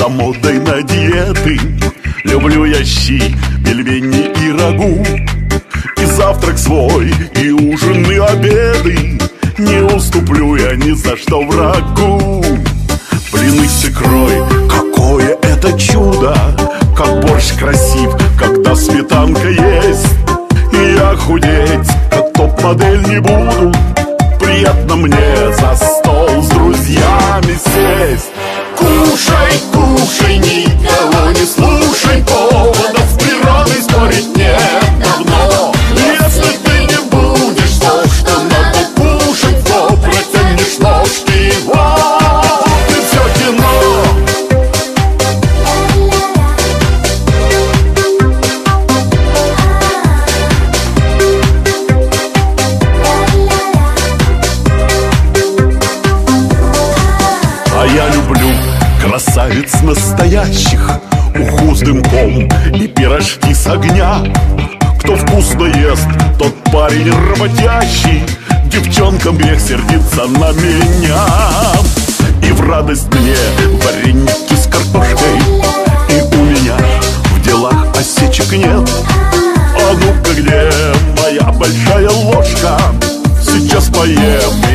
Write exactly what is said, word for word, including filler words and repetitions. за модой на диеты. Люблю я щи, пельмени и рагу, и завтрак свой, и ужин, и обеды. Не уступлю я ни за что врагу. Блины с икрой, какое это чудо, как борщ красив, когда сметанка есть. И я худеть, как топ-модель, не буду. Приятно мне за стол с друзьями сесть. Кушай, кушай, никого не слушай, поводов с природой спорить нет давно. Если ты не будешь то, что надо кушать, то протянешь ножки его. Ты все кино. А я люблю красавиц настоящих, уху с дымком и пирожки с огня. Кто вкусно ест, тот парень работящий, девчонкам грех сердиться на меня. И в радость мне вареники с картошкой, и у меня в делах осечек нет. А ну-ка, где моя большая ложка? Сейчас поем